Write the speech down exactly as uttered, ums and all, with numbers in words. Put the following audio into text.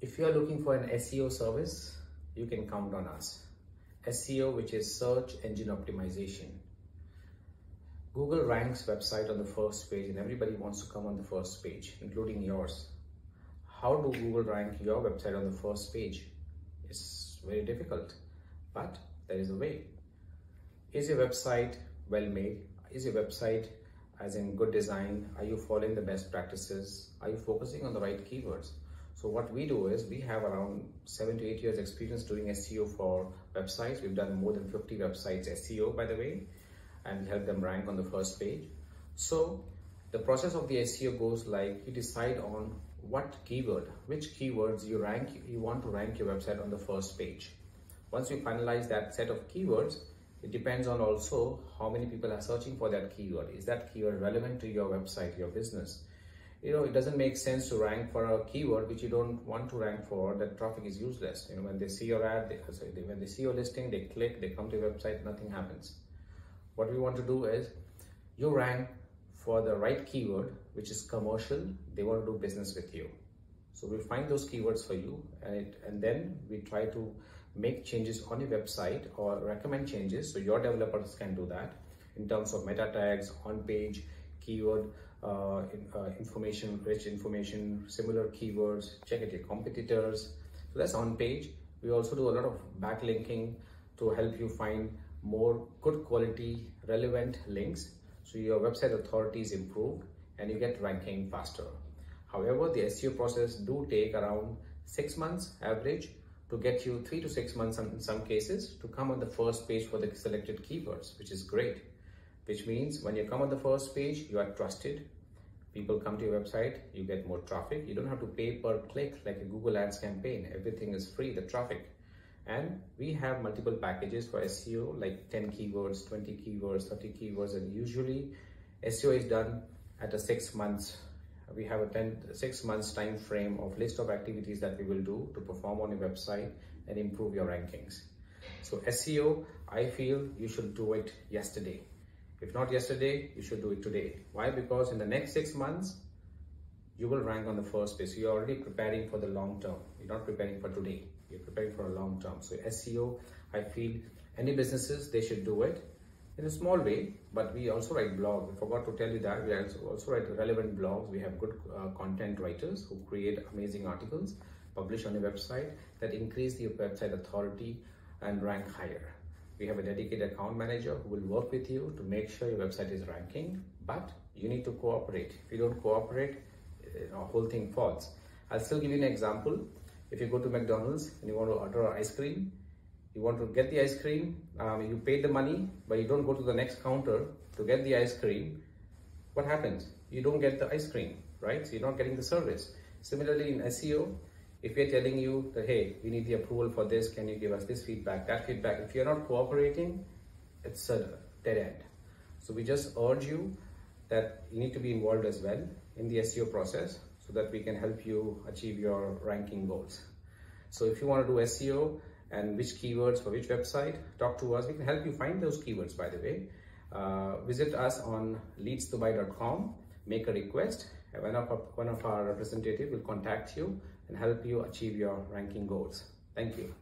If you are looking for an S E O service, you can count on us. S E O, which is search engine optimization. Google ranks website on the first page and everybody wants to come on the first page, including yours. How do Google rank your website on the first page? It's very difficult, but there is a way. Is your website well made? Is your website as in good design? Are you following the best practices? Are you focusing on the right keywords? So what we do is we have around seven to eight years experience doing S E O for websites. We've done more than fifty websites S E O, by the way, and help them rank on the first page. So the process of the S E O goes like you decide on what keyword, which keywords you rank, you want to rank your website on the first page. Once you finalize that set of keywords, it depends on also how many people are searching for that keyword. Is that keyword relevant to your website, your business? You know, it doesn't make sense to rank for a keyword which you don't want to rank for. That traffic is useless. You know, when they see your ad, they, sorry, they, when they see your listing, they click, they come to your website, nothing happens. What we want to do is you rank for the right keyword, which is commercial. They want to do business with you. So we find those keywords for you, and it, and then we try to make changes on your website or recommend changes. So your developers can do that in terms of meta tags, on page, keyword, Uh, in, uh, information, rich information, similar keywords, check at your competitors. So that's on page. We also do a lot of backlinking to help you find more good quality, relevant links. So your website authority is improved and you get ranking faster. However, the S E O process do take around six months average to get you three to six months in some cases to come on the first page for the selected keywords, which is great. Which means when you come on the first page, you are trusted. People come to your website, you get more traffic. You don't have to pay per click like a Google Ads campaign. Everything is free, the traffic. And we have multiple packages for S E O, like ten keywords, twenty keywords, thirty keywords. And usually S E O is done at a six months. We have a ten, six months time frame of list of activities that we will do to perform on your website and improve your rankings. So S E O, I feel you should do it yesterday. If not yesterday, you should do it today. Why? Because in the next six months, you will rank on the first page. So you're already preparing for the long term. You're not preparing for today. You're preparing for a long term. So S E O, I feel any businesses, they should do it in a small way, but we also write blogs. I forgot to tell you that. We also write relevant blogs. We have good uh, content writers who create amazing articles, publish on a website that increase the website authority and rank higher. We have a dedicated account manager who will work with you to make sure your website is ranking, but you need to cooperate. If you don't cooperate, the whole thing falls. I'll still give you an example. If you go to McDonald's and you want to order ice cream, you want to get the ice cream, um, you pay the money, but you don't go to the next counter to get the ice cream, what happens? You don't get the ice cream, right? So you're not getting the service. Similarly in S E O, if we're telling you that, hey, we need the approval for this, can you give us this feedback, that feedback? If you're not cooperating, it's a dead end. So we just urge you that you need to be involved as well in the S E O process so that we can help you achieve your ranking goals. So if you want to do S E O and which keywords for which website, talk to us. We can help you find those keywords, by the way. Uh, visit us on leads dubai dot com, make a request. One of, our, one of our representatives will contact you and help you achieve your ranking goals. Thank you.